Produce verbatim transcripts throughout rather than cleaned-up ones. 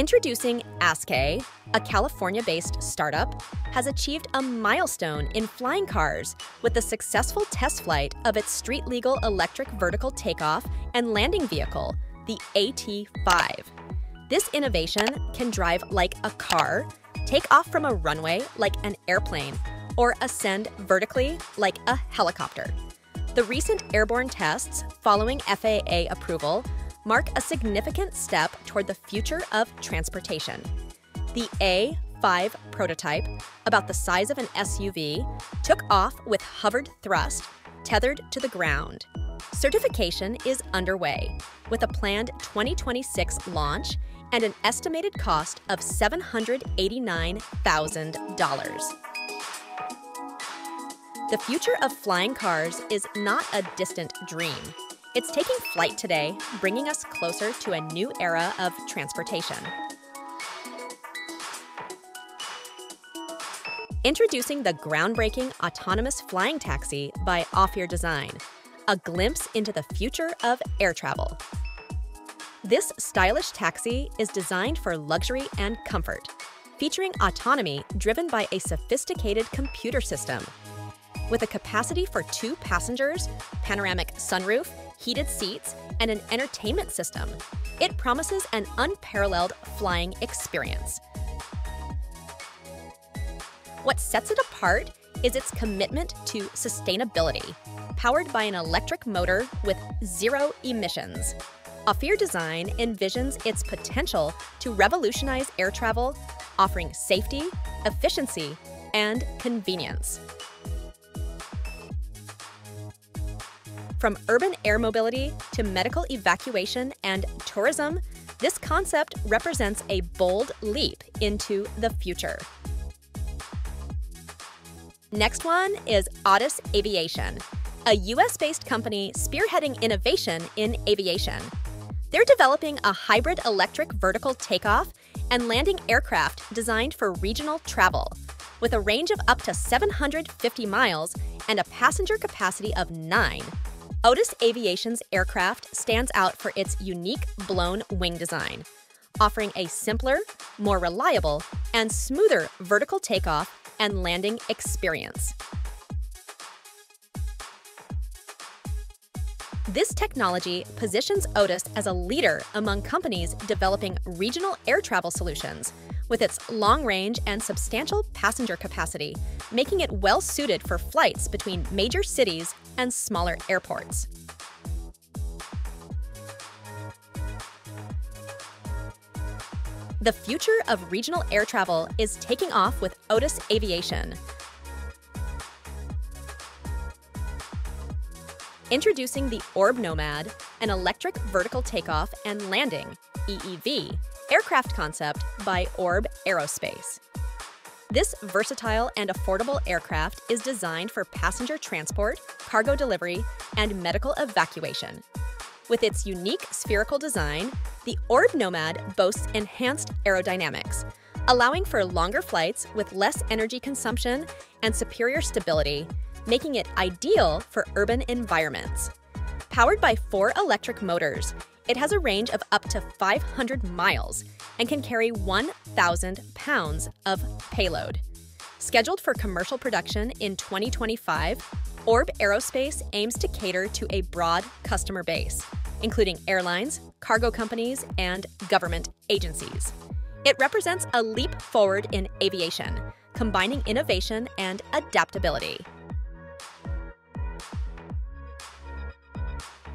Introducing ASKA, a California-based startup, has achieved a milestone in flying cars with the successful test flight of its street-legal electric vertical takeoff and landing vehicle, the A T five. This innovation can drive like a car, take off from a runway like an airplane, or ascend vertically like a helicopter. The recent airborne tests following F A A approval mark a significant step toward the future of transportation. The A five prototype, about the size of an S U V, took off with hovered thrust, tethered to the ground. Certification is underway, with a planned twenty twenty-six launch and an estimated cost of seven hundred eighty-nine thousand dollars. The future of flying cars is not a distant dream. It's taking flight today, bringing us closer to a new era of transportation. Introducing the groundbreaking autonomous flying taxi by Aufeer Design, a glimpse into the future of air travel. This stylish taxi is designed for luxury and comfort, featuring autonomy driven by a sophisticated computer system. With a capacity for two passengers, panoramic sunroof, heated seats, and an entertainment system, it promises an unparalleled flying experience. What sets it apart is its commitment to sustainability, powered by an electric motor with zero emissions. Aufeer Design envisions its potential to revolutionize air travel, offering safety, efficiency, and convenience. From urban air mobility to medical evacuation and tourism, this concept represents a bold leap into the future. Next one is Odys Aviation, a U S-based company spearheading innovation in aviation. They're developing a hybrid electric vertical takeoff and landing aircraft designed for regional travel, with a range of up to seven hundred fifty miles and a passenger capacity of nine. Odys Aviation's aircraft stands out for its unique blown wing design, offering a simpler, more reliable, and smoother vertical takeoff and landing experience. This technology positions Odys as a leader among companies developing regional air travel solutions, with its long range and substantial passenger capacity, making it well-suited for flights between major cities and smaller airports. The future of regional air travel is taking off with Odys Aviation. Introducing the Orb Nomad, an electric vertical takeoff and landing, E E V, aircraft concept by Orb Aerospace. This versatile and affordable aircraft is designed for passenger transport, cargo delivery, and medical evacuation. With its unique spherical design, the Orb Nomad boasts enhanced aerodynamics, allowing for longer flights with less energy consumption and superior stability, making it ideal for urban environments. Powered by four electric motors, it has a range of up to five hundred miles and can carry one thousand pounds of payload. Scheduled for commercial production in twenty twenty-five, Orb Aerospace aims to cater to a broad customer base, including airlines, cargo companies, and government agencies. It represents a leap forward in aviation, combining innovation and adaptability.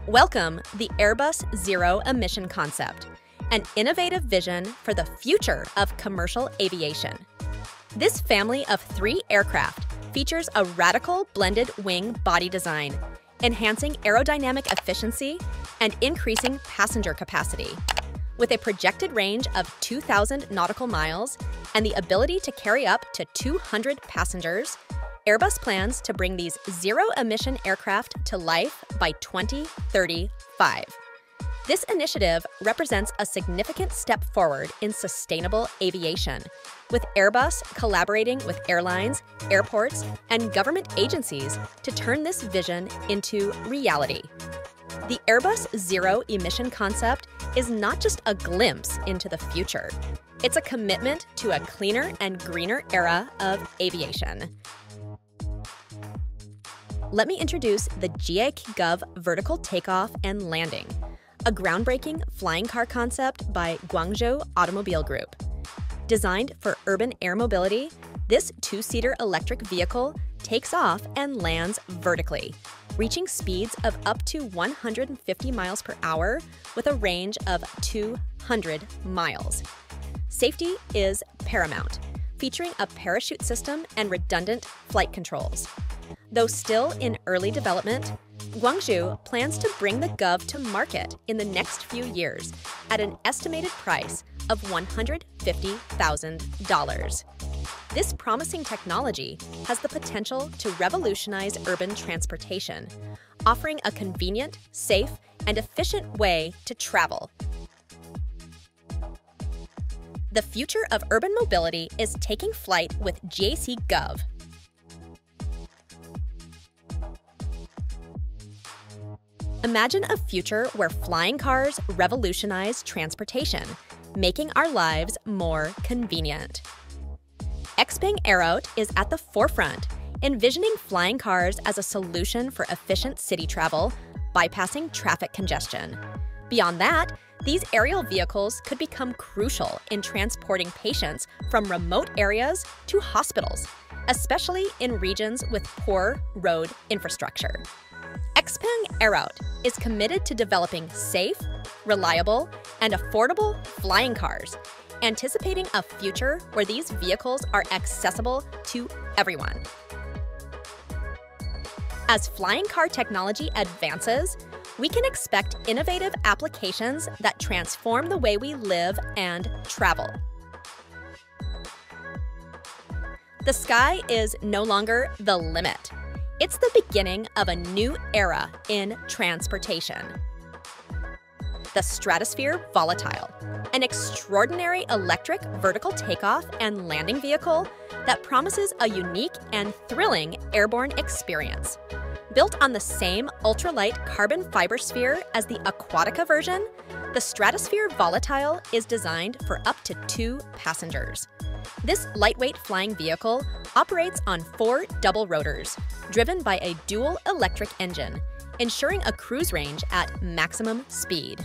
Welcome the Airbus Zero Emission Concept, an innovative vision for the future of commercial aviation. This family of three aircraft features a radical blended wing body design, enhancing aerodynamic efficiency and increasing passenger capacity. With a projected range of two thousand nautical miles and the ability to carry up to two hundred passengers, Airbus plans to bring these zero-emission aircraft to life by twenty thirty-five. This initiative represents a significant step forward in sustainable aviation, with Airbus collaborating with airlines, airports, and government agencies to turn this vision into reality. The Airbus Zero Emission Concept is not just a glimpse into the future. It's a commitment to a cleaner and greener era of aviation. Let me introduce the G A C Gove Vertical Takeoff and Landing, a groundbreaking flying car concept by Guangzhou Automobile Group. Designed for urban air mobility, this two-seater electric vehicle takes off and lands vertically, reaching speeds of up to one hundred fifty miles per hour with a range of two hundred miles. Safety is paramount, featuring a parachute system and redundant flight controls. Though still in early development, Guangzhou plans to bring the Gove to market in the next few years at an estimated price of one hundred fifty thousand dollars. This promising technology has the potential to revolutionize urban transportation, offering a convenient, safe, and efficient way to travel. The future of urban mobility is taking flight with G A C Gove. Imagine a future where flying cars revolutionize transportation, making our lives more convenient. Xpeng Aeroht is at the forefront, envisioning flying cars as a solution for efficient city travel, bypassing traffic congestion. Beyond that, these aerial vehicles could become crucial in transporting patients from remote areas to hospitals, especially in regions with poor road infrastructure. Xpeng Aeroht is committed to developing safe, reliable, and affordable flying cars, anticipating a future where these vehicles are accessible to everyone. As flying car technology advances, we can expect innovative applications that transform the way we live and travel. The sky is no longer the limit. It's the beginning of a new era in transportation. The Stratosfera Volatile, an extraordinary electric vertical takeoff and landing vehicle that promises a unique and thrilling airborne experience. Built on the same ultralight carbon fiber sphere as the Aquatica version, the Stratosfera Volatile is designed for up to two passengers. This lightweight flying vehicle operates on four double rotors, driven by a dual electric engine, ensuring a cruise range at maximum speed.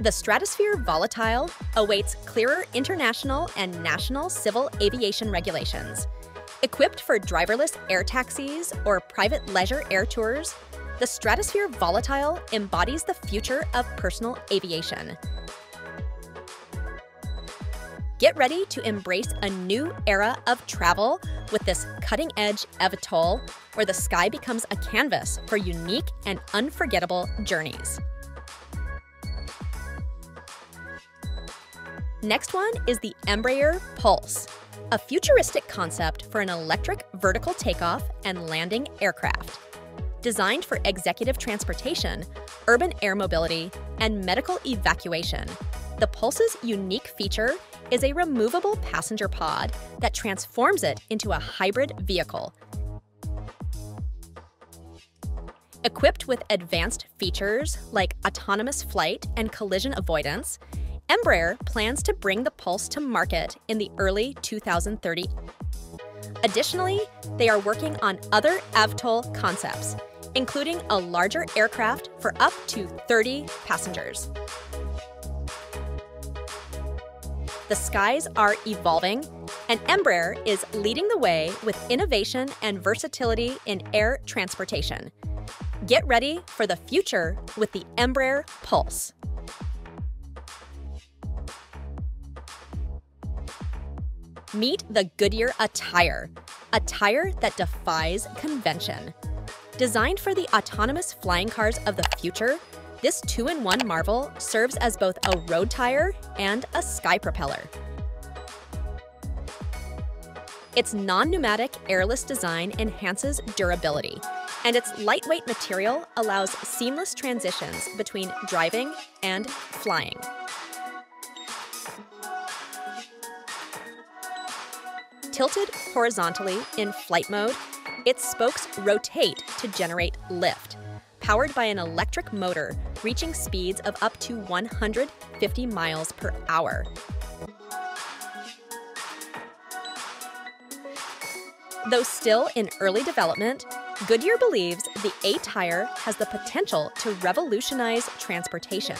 The Stratosfera Volatile awaits clearer international and national civil aviation regulations. Equipped for driverless air taxis or private leisure air tours, the Stratosfera Volatile embodies the future of personal aviation. Get ready to embrace a new era of travel with this cutting-edge eVTOL, where the sky becomes a canvas for unique and unforgettable journeys. Next one is the Embraer Pulse, a futuristic concept for an electric vertical takeoff and landing aircraft. Designed for executive transportation, urban air mobility, and medical evacuation, the Pulse's unique feature is a removable passenger pod that transforms it into a hybrid vehicle. Equipped with advanced features like autonomous flight and collision avoidance, Embraer plans to bring the Pulse to market in the early two thousand thirty. Additionally, they are working on other eVTOL concepts, including a larger aircraft for up to thirty passengers. The skies are evolving, and Embraer is leading the way with innovation and versatility in air transportation. Get ready for the future with the Embraer Pulse. Meet the Goodyear Tire, a tire that defies convention. Designed for the autonomous flying cars of the future, this two-in-one marvel serves as both a road tire and a sky propeller. Its non-pneumatic airless design enhances durability, and its lightweight material allows seamless transitions between driving and flying. Tilted horizontally in flight mode, its spokes rotate to generate lift. powered by an electric motor, reaching speeds of up to one hundred fifty miles per hour. Though still in early development, Goodyear believes the A-tire has the potential to revolutionize transportation,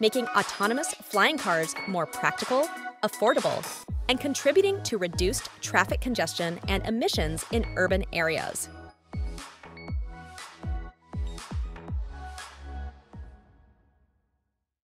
making autonomous flying cars more practical, affordable, and contributing to reduced traffic congestion and emissions in urban areas.